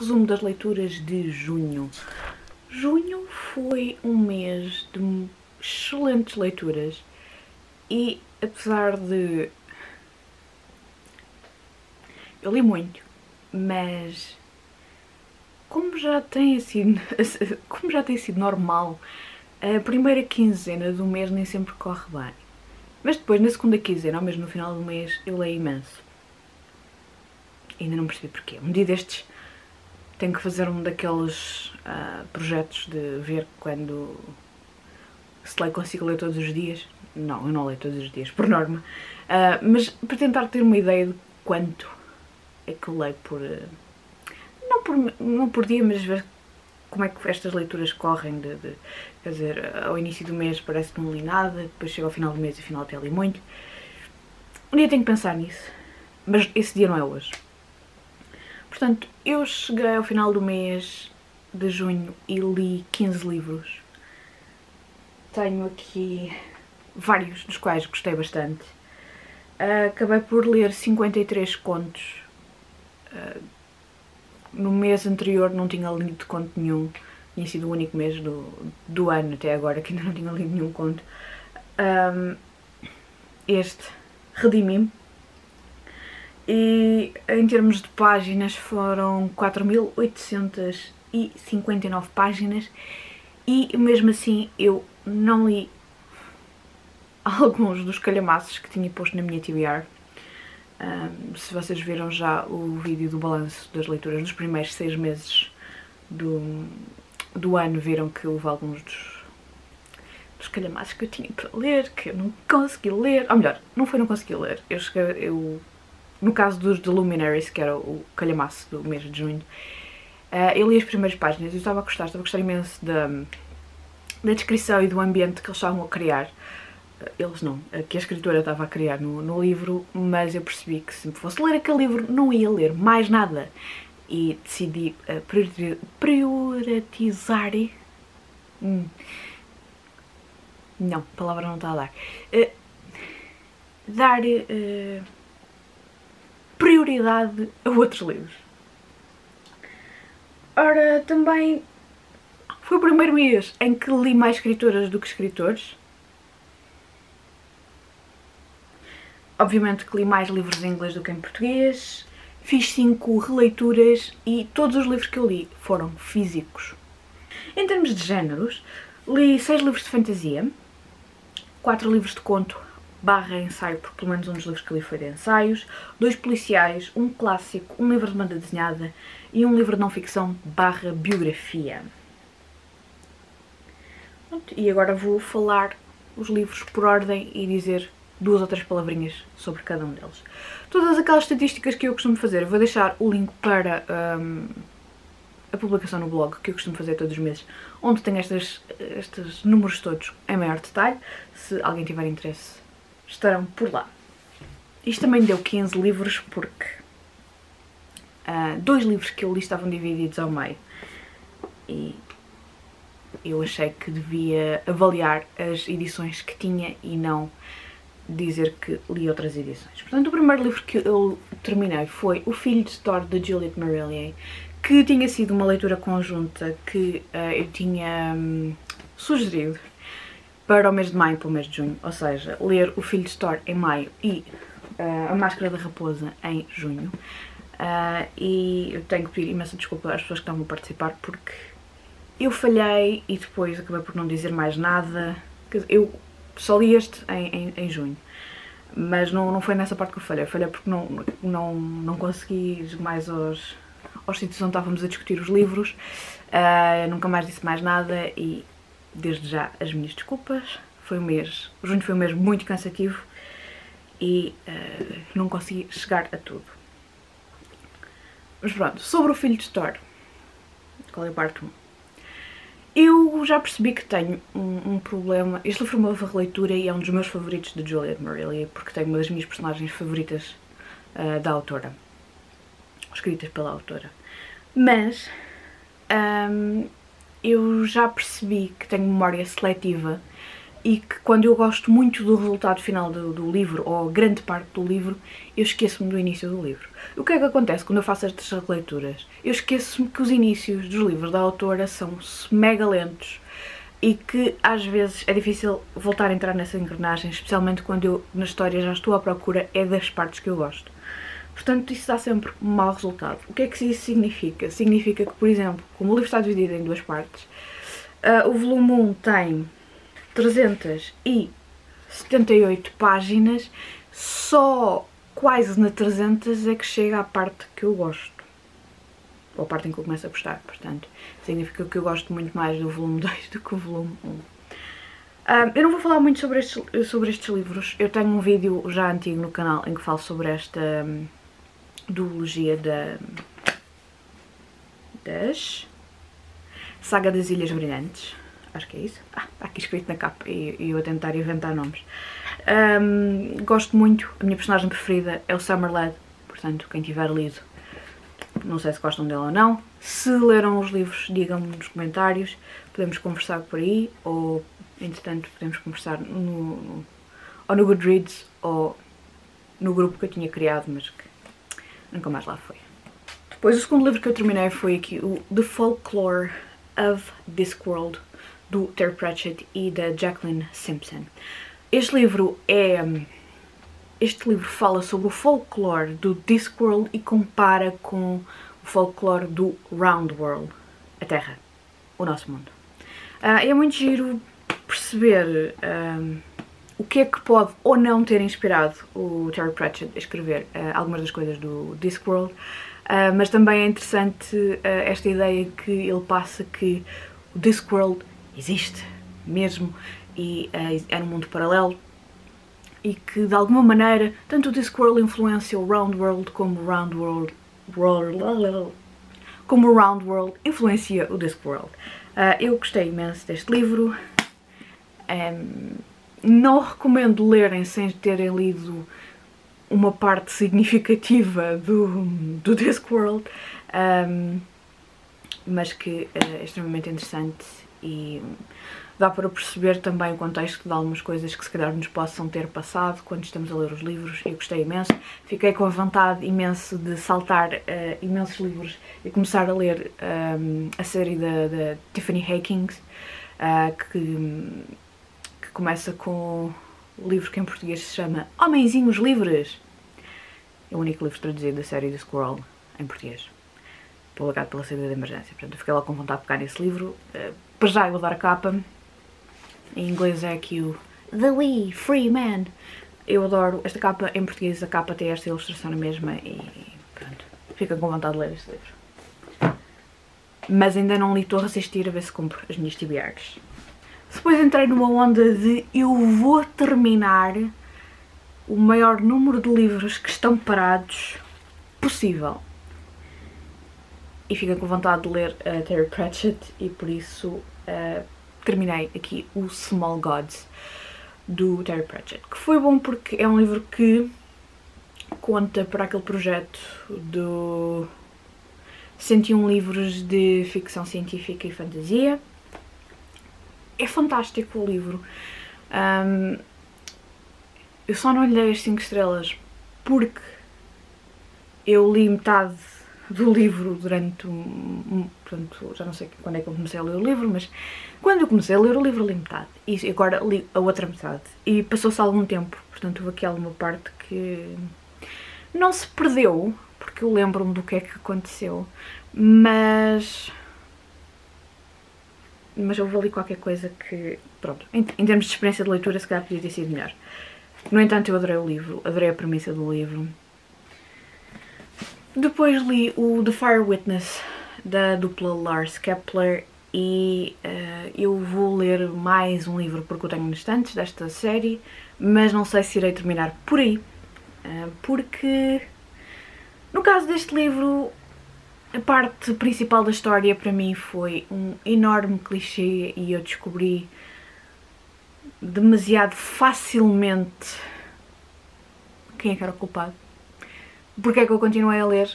resumo das leituras de junho. Junho foi um mês de excelentes leituras e, apesar de... eu li muito, mas como já tem sido normal, a primeira quinzena do mês nem sempre corre bem. Mas depois, na segunda quinzena, ou mesmo no final do mês, eu leio imenso. Ainda não percebi porquê. Um dia destes tenho que fazer um daqueles projetos de ver quando se leio, consigo ler todos os dias. Não, eu não leio todos os dias, por norma. Mas para tentar ter uma ideia de quanto é que eu leio por... não por dia, mas ver como é que estas leituras correm. Quer dizer, ao início do mês parece que não li nada, depois chego ao final do mês e afinal até li muito. Um dia tenho que pensar nisso, mas esse dia não é hoje. Portanto, eu cheguei ao final do mês de junho e li 15 livros. Tenho aqui vários dos quais gostei bastante. Acabei por ler 53 contos. No mês anterior não tinha lido conto nenhum. Tinha sido o único mês do ano até agora que ainda não tinha lido nenhum conto. Este redimi-me. E em termos de páginas foram 4.859 páginas e mesmo assim eu não li alguns dos calhamaços que tinha posto na minha TBR. Se vocês viram já o vídeo do balanço das leituras dos primeiros 6 meses do ano, viram que houve alguns dos calhamaços que eu tinha para ler, que eu não consegui ler, ou melhor, não foi não consegui ler, no caso dos The Luminaries, que era o calhamaço do mês de junho, eu li as primeiras páginas e estava a gostar imenso da descrição e do ambiente que eles estavam a criar. Eles não, que a escritora estava a criar no livro, mas eu percebi que se me fosse ler aquele livro não ia ler mais nada. E decidi priorizar... Não, a palavra não está a dar. Dar... prioridade a outros livros. Ora, também foi o primeiro mês em que li mais escritoras do que escritores. Obviamente que li mais livros em inglês do que em português. Fiz 5 releituras e todos os livros que eu li foram físicos. Em termos de géneros, li 6 livros de fantasia, 4 livros de conto barra ensaio, porque pelo menos um dos livros que li foi de ensaios, 2 policiais, um clássico, um livro de banda desenhada e um livro de não-ficção barra biografia. E agora vou falar os livros por ordem e dizer 2 ou 3 palavrinhas sobre cada um deles. Todas aquelas estatísticas que eu costumo fazer, vou deixar o link para a publicação no blog que eu costumo fazer todos os meses, onde tenho estes números todos em maior detalhe, se alguém tiver interesse. Estarão por lá. Isto também deu 15 livros porque 2 livros que eu li estavam divididos ao meio e eu achei que devia avaliar as edições que tinha e não dizer que li outras edições. Portanto, o primeiro livro que eu terminei foi O Filho de Thor, de Juliet Marillier, que tinha sido uma leitura conjunta que eu tinha sugerido para o mês de maio e para o mês de junho, ou seja, ler O Filho de Thor em maio e A Máscara da Raposa em junho. E eu tenho que pedir imensa desculpa às pessoas que estavam a participar porque eu falhei e depois acabei por não dizer mais nada. Quer dizer, eu só li este em junho, mas não foi nessa parte que eu falhei. Eu falhei porque não consegui ir mais aos sítios onde estávamos a discutir os livros, nunca mais disse mais nada e... desde já as minhas desculpas. Junho foi um mês muito cansativo e não consegui chegar a tudo. Mas pronto, sobre O Filho de Thor, qual é a parte 1? Eu já percebi que tenho um problema. Este livro foi uma releitura e é um dos meus favoritos de Juliet Marillier, porque tem uma das minhas personagens favoritas da autora, escritas pela autora. Mas... eu já percebi que tenho memória seletiva e que quando eu gosto muito do resultado final do livro, ou grande parte do livro, eu esqueço-me do início do livro. O que é que acontece quando eu faço estas releituras? Eu esqueço-me que os inícios dos livros da autora são mega lentos e que às vezes é difícil voltar a entrar nessa engrenagem, especialmente quando eu na história já estou à procura, é das partes que eu gosto. Portanto, isso dá sempre um mau resultado. O que é que isso significa? Significa que, por exemplo, como o livro está dividido em duas partes, o volume 1 tem 378 páginas, só quase na 300 é que chega à parte que eu gosto, ou a parte em que eu começo a gostar, portanto, significa que eu gosto muito mais do volume 2 do que o volume 1. Eu não vou falar muito sobre estes livros, eu tenho um vídeo já antigo no canal em que falo sobre esta duologia das Saga das Ilhas Brilhantes. Acho que é isso. Ah, está aqui escrito na capa e eu a tentar inventar nomes. Gosto muito, a minha personagem preferida é o Summerlad, portanto, quem tiver lido, não sei se gostam dela ou não. Se leram os livros, digam-me nos comentários, podemos conversar por aí, ou, entretanto, podemos conversar ou no Goodreads, ou no grupo que eu tinha criado, mas que nunca mais lá foi. Depois, o segundo livro que eu terminei foi aqui, o The Folklore of Discworld, do Terry Pratchett e da Jacqueline Simpson. Este livro fala sobre o folclore do Discworld e compara com o folclore do Roundworld, a Terra, o nosso mundo. É muito giro perceber o que é que pode ou não ter inspirado o Terry Pratchett a escrever algumas das coisas do Discworld, mas também é interessante esta ideia que ele passa que o Discworld existe mesmo e é num mundo paralelo e que de alguma maneira tanto o Discworld influencia o Roundworld como o Roundworld influencia o Discworld. Eu gostei imenso deste livro, não recomendo lerem sem terem lido uma parte significativa do Discworld, mas que é extremamente interessante e dá para perceber também o contexto de algumas coisas que se calhar nos possam ter passado quando estamos a ler os livros. Eu gostei imenso, fiquei com a vontade imenso de saltar imensos livros e começar a ler a série da Tiffany Aching, que começa com o livro que em português se chama Homensinhos Livres. É o único livro traduzido da série Discworld em português, publicado pela saída de emergência. Portanto, eu fiquei lá com vontade de pegar nesse livro. Para já eu vou dar a capa. Em inglês é aqui o The Wee Free Men. Eu adoro esta capa. Em português a capa tem esta ilustração na mesma e pronto, fica com vontade de ler este livro. Mas ainda não li, estou a resistir a ver se compro as minhas TBRs. Depois entrei numa onda de eu vou terminar o maior número de livros que estão parados possível. E fica com vontade de ler Terry Pratchett e por isso terminei aqui o Small Gods do Terry Pratchett, que foi bom porque é um livro que conta para aquele projeto do 101 livros de ficção científica e fantasia. É fantástico o livro. Eu só não lhe dei as 5 estrelas porque eu li metade do livro durante portanto, já não sei quando é que eu comecei a ler o livro, mas quando eu comecei a ler o livro li metade e agora li a outra metade e passou-se algum tempo, portanto houve aqui alguma parte que não se perdeu, porque eu lembro-me do que é que aconteceu, mas eu vou ali qualquer coisa que, pronto, em termos de experiência de leitura se calhar podia ter sido melhor. No entanto, eu adorei o livro, adorei a premissa do livro. Depois li o The Fire Witness, da dupla Lars Kepler, e eu vou ler mais um livro porque eu tenho nos estantes desta série, mas não sei se irei terminar por aí, porque no caso deste livro a parte principal da história para mim foi um enorme clichê e eu descobri demasiado facilmente quem é que era o culpado. Porquê é que eu continuei a ler?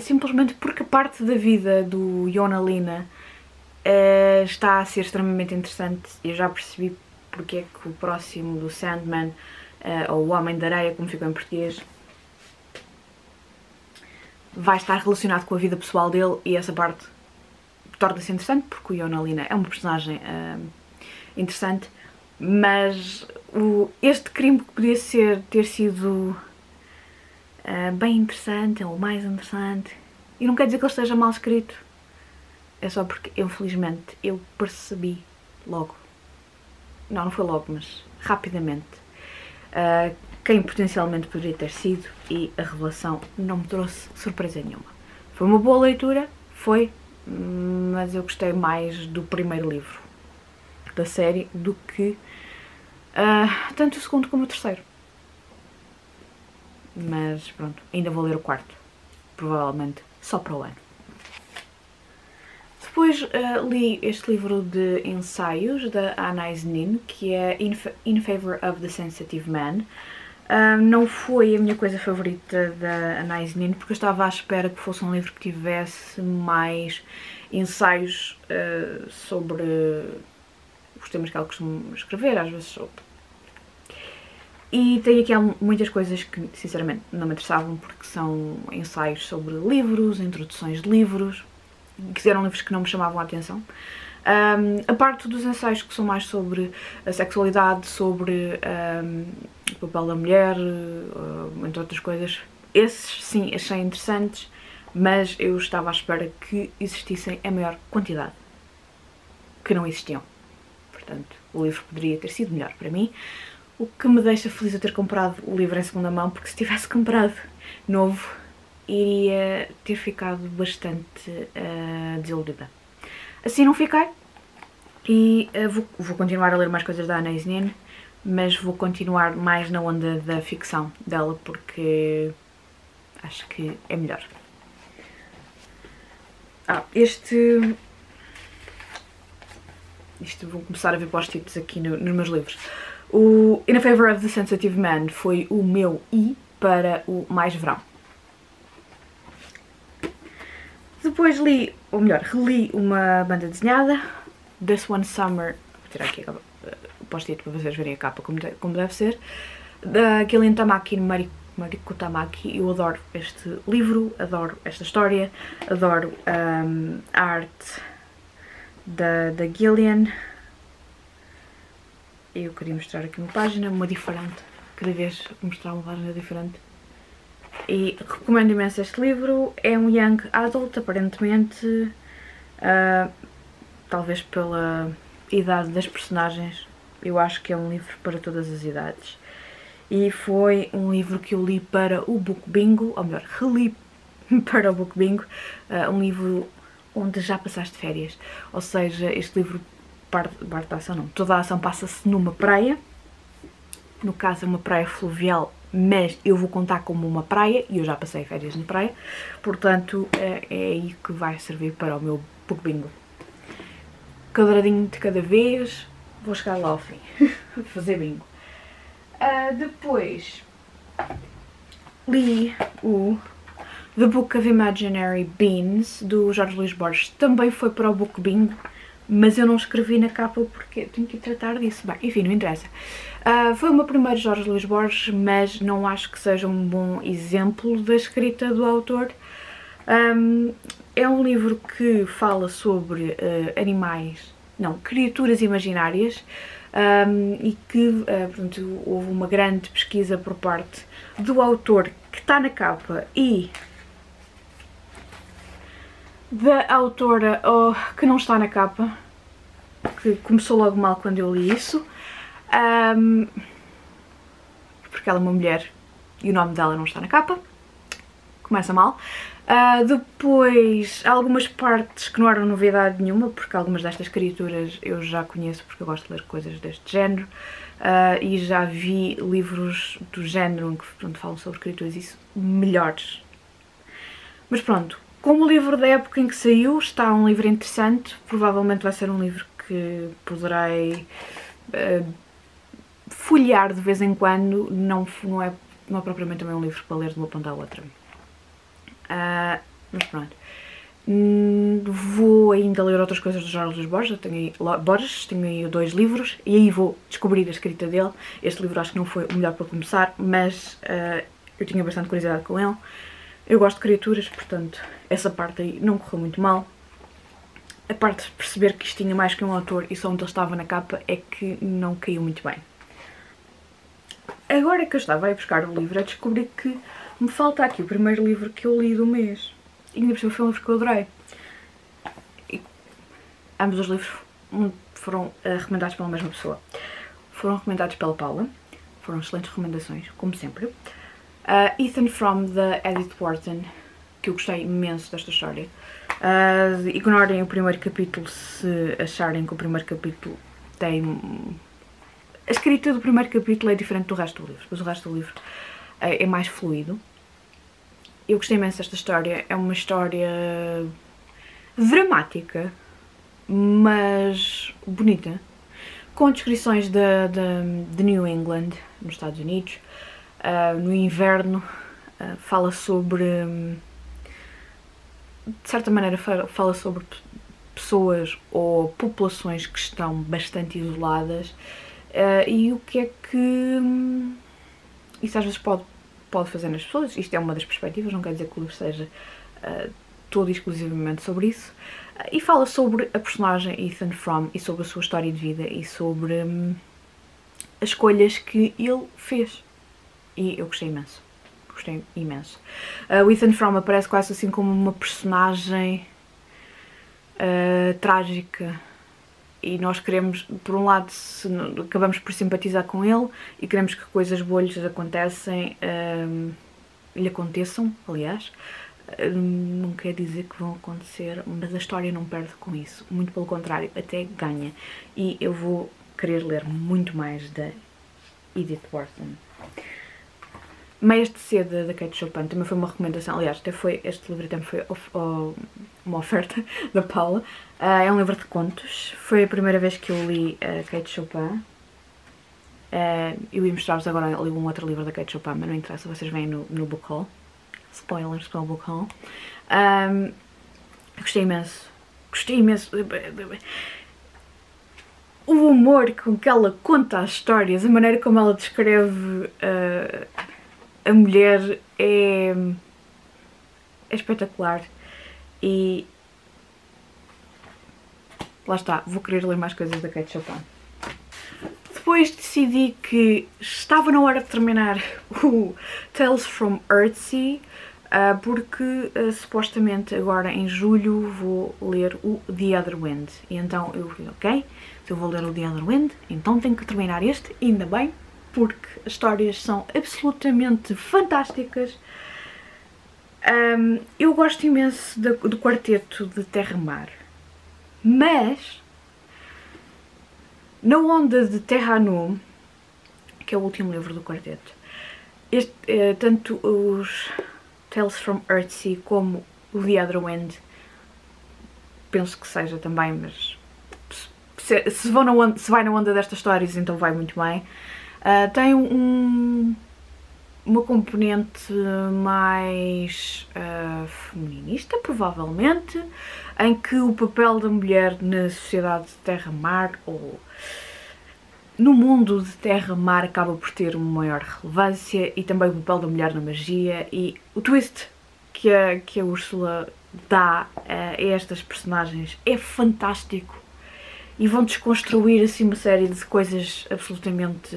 Simplesmente porque a parte da vida do Joona Linna está a ser extremamente interessante e eu já percebi porque é que o próximo do Sandman, ou o Homem da Areia, como ficou em português, vai estar relacionado com a vida pessoal dele, e essa parte torna-se interessante porque o Joona Linna é uma personagem interessante, mas este crime que podia ter sido bem interessante, ou mais interessante, e não quer dizer que ele esteja mal escrito, é só porque eu, felizmente, eu percebi logo, não foi logo, mas rapidamente, quem potencialmente poderia ter sido, e a revelação não me trouxe surpresa nenhuma. Foi uma boa leitura, foi, mas eu gostei mais do primeiro livro da série do que tanto o segundo como o terceiro. Mas pronto, ainda vou ler o quarto, provavelmente só para o ano. Depois li este livro de ensaios da Anaïs Nin, que é In Favor of the Sensitive Man. Não foi a minha coisa favorita da Anaïs Nin, porque eu estava à espera que fosse um livro que tivesse mais ensaios sobre os temas que ela costuma escrever, às vezes sobre. E tem aqui muitas coisas que sinceramente não me interessavam, porque são ensaios sobre livros, introduções de livros, que eram livros que não me chamavam a atenção. A parte dos ensaios que são mais sobre a sexualidade, sobre o papel da mulher, entre outras coisas, esses sim achei interessantes, mas eu estava à espera que existissem a maior quantidade, que não existiam. Portanto, o livro poderia ter sido melhor para mim, o que me deixa feliz de ter comprado o livro em segunda mão, porque se tivesse comprado novo, iria ter ficado bastante desiludida. Assim não fiquei, e vou continuar a ler mais coisas da Anaïs Nin, mas vou continuar mais na onda da ficção dela, porque acho que é melhor. Isto vou começar a ver post-its aqui nos meus livros. O In Favor of the Sensitive Man foi o meu I para o mais verão. Depois li, ou melhor, reli uma banda desenhada, This One Summer, vou tirar aqui o post-it para vocês verem a capa como deve ser, da Kilin Tamaki no Mariko Tamaki. Eu adoro este livro, adoro esta história, adoro a arte da Gillian. Eu queria mostrar aqui uma página, uma diferente, cada vez mostrar uma página diferente, e recomendo imenso este livro. É um young adult, aparentemente, talvez pela idade das personagens, eu acho que é um livro para todas as idades, e foi um livro que eu li para o Book Bingo, ou melhor, reli para o Book Bingo, um livro onde já passaste férias, ou seja, este livro, parte da ação não, toda a ação passa-se numa praia, no caso é uma praia fluvial, mas eu vou contar como uma praia, e eu já passei férias na praia, portanto é aí que vai servir para o meu book bingo. Quadradinho de cada vez, vou chegar lá ao fim, fazer bingo. Depois li o The Book of Imaginary Beans, do Jorge Luís Borges, também foi para o book bingo, mas eu não escrevi na capa porque tenho que tratar disso. Bem, enfim, não interessa. Foi o meu primeiro Jorge Luís Borges, mas não acho que seja um bom exemplo da escrita do autor. É um livro que fala sobre criaturas imaginárias, e que portanto, houve uma grande pesquisa por parte do autor que está na capa e da autora que não está na capa, que começou logo mal quando eu li isso, porque ela é uma mulher e o nome dela não está na capa, começa mal. Depois, há algumas partes que não eram novidade nenhuma, porque algumas destas criaturas eu já conheço, porque eu gosto de ler coisas deste género, e já vi livros do género em que, pronto, falam sobre criaturas e isso melhores. Mas pronto, como o livro da época em que saiu, está um livro interessante, provavelmente vai ser um livro que poderei folhear de vez em quando, não é propriamente também um livro para ler de uma ponta à outra. Mas pronto, vou ainda ler outras coisas do Jorge Luís Borges, tenho aí 2 livros, e aí vou descobrir a escrita dele. Este livro acho que não foi o melhor para começar, mas eu tinha bastante curiosidade com ele. Eu gosto de criaturas, portanto, essa parte aí não correu muito mal. A parte de perceber que isto tinha mais que um autor e só onde ele estava na capa é que não caiu muito bem. Agora que eu estava a ir buscar o livro, eu descobri que me falta aqui o primeiro livro que eu li do mês. E ainda por cima foi um livro que eu adorei. E ambos os livros foram recomendados pela mesma pessoa. Foram recomendados pela Paula. Foram excelentes recomendações, como sempre. Ethan Frome, da Edith Wharton, que eu gostei imenso desta história. Ignorem o primeiro capítulo se acharem que o primeiro capítulo tem... A escrita do primeiro capítulo é diferente do resto do livro, mas o resto do livro é mais fluido. Eu gostei imenso desta história, é uma história dramática, mas bonita, com descrições de New England, nos Estados Unidos, no inverno. Fala sobre... de certa maneira fala sobre pessoas ou populações que estão bastante isoladas e o que é que isso às vezes pode fazer nas pessoas. Isto é uma das perspectivas, não quer dizer que o livro seja todo exclusivamente sobre isso. E fala sobre a personagem Ethan Frome e sobre a sua história de vida e sobre as escolhas que ele fez. E eu gostei imenso. Gostei imenso. O Ethan Frome aparece quase assim como uma personagem trágica e nós queremos, por um lado, acabamos por simpatizar com ele e queremos que coisas boas lhe aconteçam, aliás. Não quer dizer que vão acontecer, mas a história não perde com isso. Muito pelo contrário, até ganha. E eu vou querer ler muito mais da Edith Wharton. Meias de Seda, da Kate Chopin, também foi uma recomendação, aliás, este livro até foi uma oferta da Paula. É um livro de contos, foi a primeira vez que eu li a Kate Chopin. Eu ia mostrar-vos agora um outro livro da Kate Chopin, mas não interessa, vocês veem no book haul. Spoilers para o book haul. Gostei imenso, gostei imenso. O humor com que ela conta as histórias, a maneira como ela descreve... A mulher é espetacular e lá está, vou querer ler mais coisas da Kate Chopin. Depois decidi que estava na hora de terminar o Tales from Earthsea, porque supostamente agora em julho vou ler o The Other Wind. E então eu fui, ok, se eu vou ler o The Other Wind, então tenho que terminar este, ainda bem. Porque as histórias são absolutamente fantásticas. Eu gosto imenso do quarteto de Terra-Mar, mas na onda de Terra Num, que é o último livro do quarteto, tanto os Tales from Earthsea como o The Other Wind, penso que seja também, mas se vai na onda destas histórias, então vai muito bem. Tem uma componente mais feminista, provavelmente, em que o papel da mulher na sociedade de Terra-Mar ou no mundo de Terra-Mar acaba por ter uma maior relevância, e também o papel da mulher na magia e o twist que a Úrsula dá a estas personagens é fantástico. E vão desconstruir assim uma série de coisas absolutamente...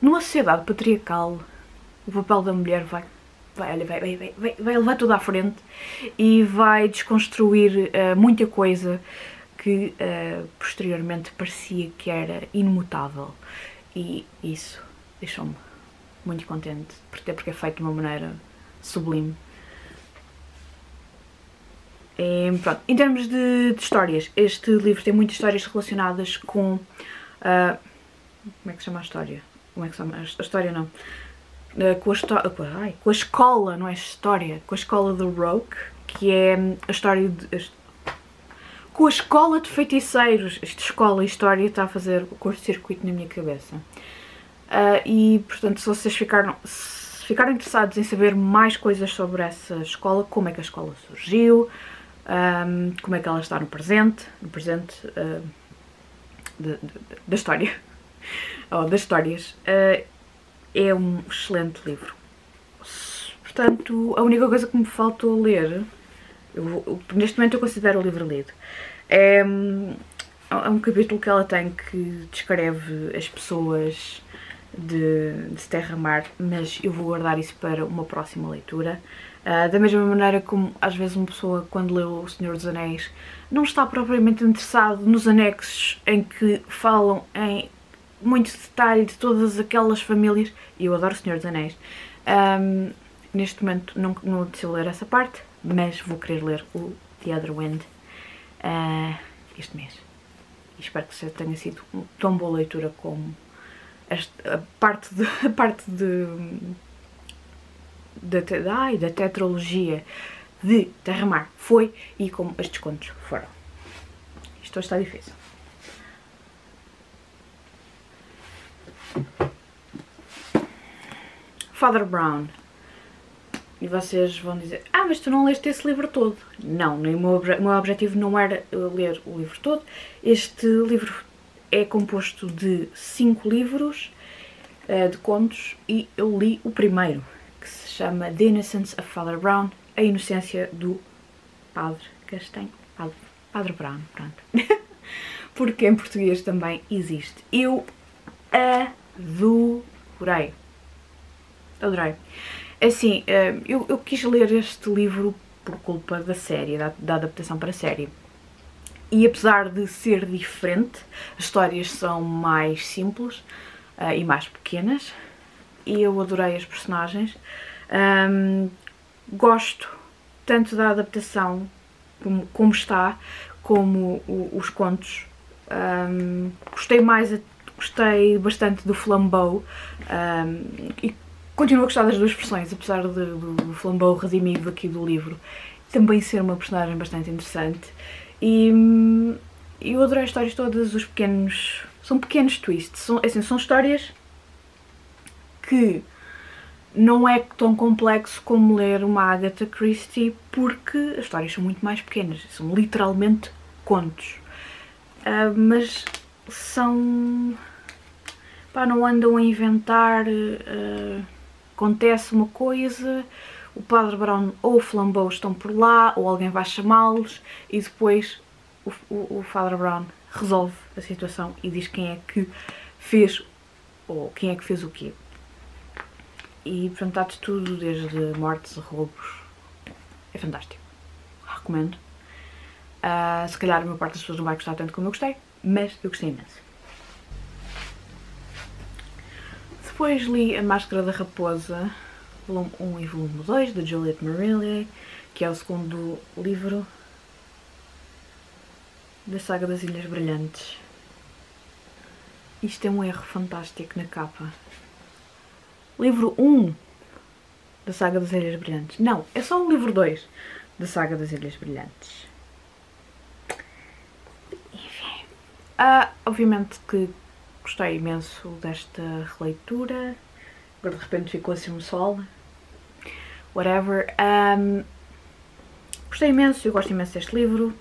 numa sociedade patriarcal, o papel da mulher vai levar tudo à frente e vai desconstruir muita coisa que posteriormente parecia que era imutável. E isso deixou-me muito contente, até porque é feito de uma maneira sublime. Pronto, em termos de histórias, este livro tem muitas histórias relacionadas com... como é que se chama a história? Como é que se chama? A história não. Com a escola, não é história. Com a escola do Rogue, que é a história de... Com a escola de feiticeiros. Esta escola e história está a fazer curto-circuito na minha cabeça. E, portanto, se vocês ficaram... ficaram interessados em saber mais coisas sobre essa escola, como é que a escola surgiu, como é que ela está no presente da história, ou das histórias, é um excelente livro. Portanto, a única coisa que me faltou ler, neste momento eu considero o livro lido, é um capítulo que ela tem que descreve as pessoas de se derramar, mas eu vou guardar isso para uma próxima leitura. Da mesma maneira como às vezes uma pessoa, quando lê O Senhor dos Anéis, não está propriamente interessado nos anexos em que falam em muito detalhe de todas aquelas famílias, e eu adoro O Senhor dos Anéis, neste momento não decido ler essa parte, mas vou querer ler o The Other Wind este mês. E espero que seja, tenha sido tão boa leitura como a parte da tetralogia de Terramar foi, e como estes contos foram. Isto está difícil. Father Brown. E vocês vão dizer, ah, mas tu não leste esse livro todo. Não, o meu objetivo não era ler o livro todo. Este livro é composto de 5 livros de contos, e eu li o primeiro, que se chama The Innocence of Father Brown, A Inocência do Padre Castanho, Padre Brown, pronto. Porque em português também existe. Eu adorei. Adorei. Assim, eu quis ler este livro por culpa da série, da adaptação para a série. E apesar de ser diferente, as histórias são mais simples e mais pequenas. Eu adorei as personagens. Gosto tanto da adaptação, como está, como os contos. Gostei bastante do Flambeau, e continuo a gostar das duas versões, apesar do Flambeau redimido aqui do livro também ser uma personagem bastante interessante. E eu adorei as histórias todas, são pequenos twists, são histórias que não é tão complexo como ler uma Agatha Christie, porque as histórias são muito mais pequenas, são literalmente contos, mas são, pá, não andam a inventar, acontece uma coisa, o Padre Brown ou o Flambeau estão por lá, ou alguém vai chamá-los, e depois o Padre Brown resolve a situação e diz quem é que fez, ou quem é que fez o quê. E pronto, há de tudo, desde mortes a roubos. É fantástico. Recomendo. Se calhar a maior parte das pessoas não vai gostar tanto como eu gostei, mas eu gostei imenso. Depois li A Máscara da Raposa, volume 1 e volume 2, de Juliet Marillier, que é o segundo livro da Saga das Ilhas Brilhantes. Isto é um erro fantástico na capa. Livro 1 da Saga das Ilhas Brilhantes. Não, é só o livro 2 da Saga das Ilhas Brilhantes. Enfim. Obviamente que gostei imenso desta releitura. Agora de repente ficou assim um sol. Whatever. Gostei imenso, eu gosto imenso deste livro.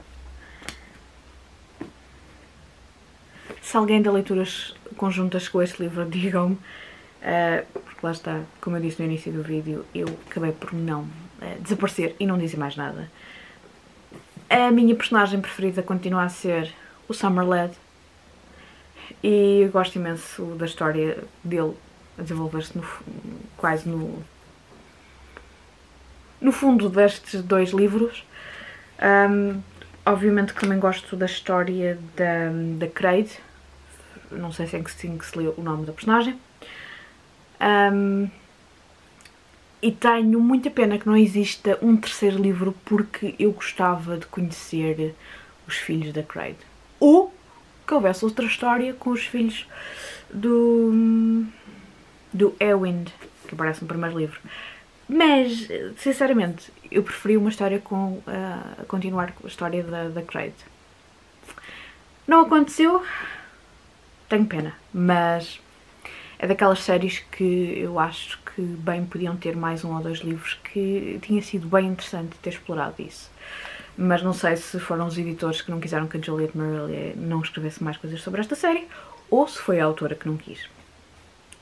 Se alguém dá leituras conjuntas com este livro, digam-me. Porque lá está, como eu disse no início do vídeo, eu acabei por não desaparecer e não dizer mais nada. A minha personagem preferida continua a ser o Summerlad. E eu gosto imenso da história dele a desenvolver-se quase no fundo destes dois livros. Obviamente que também gosto da história da Kraid, não sei se é que se lê o nome da personagem, e tenho muita pena que não exista um terceiro livro, porque eu gostava de conhecer os filhos da Kraid, ou que houvesse outra história com os filhos do Eowyn, que aparece no primeiro livro. Mas, sinceramente, eu preferi uma história a continuar com a história da Kraid. Não aconteceu, tenho pena, mas É daquelas séries que eu acho que bem podiam ter mais um ou dois livros, que tinha sido bem interessante ter explorado isso. Mas não sei se foram os editores que não quiseram que a Juliet Marillier não escrevesse mais coisas sobre esta série, ou se foi a autora que não quis.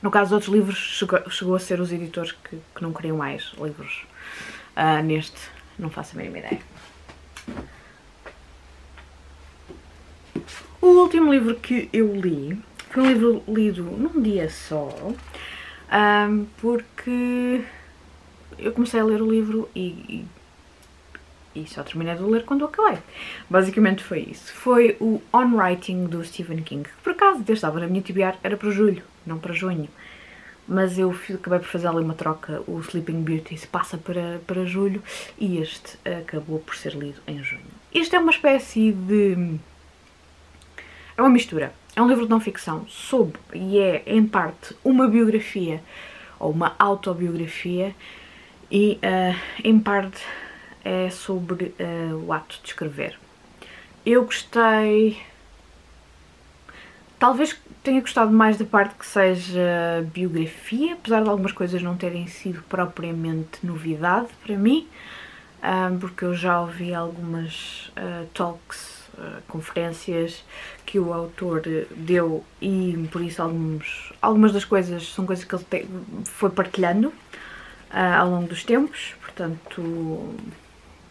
No caso de outros livros, chegou a ser os editores que não queriam mais livros. Neste, não faço a mínima ideia. O último livro que eu li foi um livro lido num dia só, porque eu comecei a ler o livro e só terminei de ler quando acabei. Basicamente foi isso. Foi o On Writing do Stephen King, que por acaso desde estava na minha TBR, era para julho, não para junho. Mas eu acabei por fazer ali uma troca, o Sleeping Beauty se passa para julho e este acabou por ser lido em junho. Este é uma espécie de... é uma mistura. É um livro de não-ficção sobre, e é em parte, uma biografia ou uma autobiografia e em parte é sobre o ato de escrever. Eu gostei... talvez tenha gostado mais da parte que seja biografia, apesar de algumas coisas não terem sido propriamente novidade para mim, porque eu já ouvi algumas talks, conferências que o autor deu e por isso algumas das coisas são coisas que ele foi partilhando ao longo dos tempos, portanto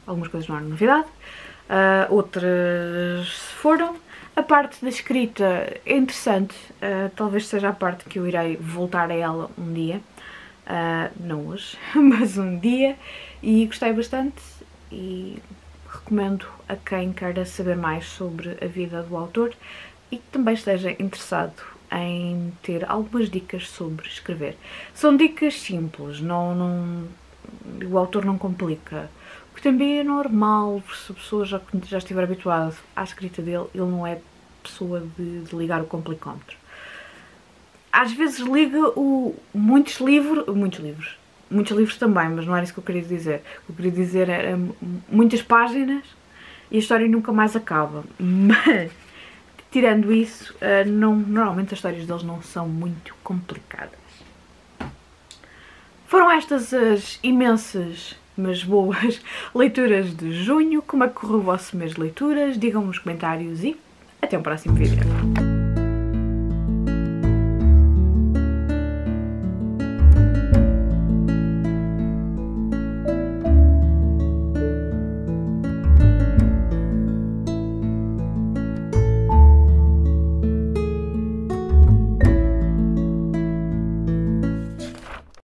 algumas coisas não eram novidade, outras foram. A parte da escrita é interessante, talvez seja a parte que eu irei voltar a ela um dia, não hoje, mas um dia, e gostei bastante e recomendo a quem queira saber mais sobre a vida do autor e que também esteja interessado em ter algumas dicas sobre escrever. São dicas simples, o autor não complica. O que também é normal, se a pessoa já estiver habituada à escrita dele, ele não é pessoa de ligar o complicómetro. Às vezes liga muitos livros também, mas não era isso que eu queria dizer. O que eu queria dizer era muitas páginas e a história nunca mais acaba, mas tirando isso, normalmente as histórias deles não são muito complicadas. Foram estas as imensas... mas boas leituras de junho. Como é que correu o vosso mês de leituras? Digam-me nos comentários e até o próximo vídeo.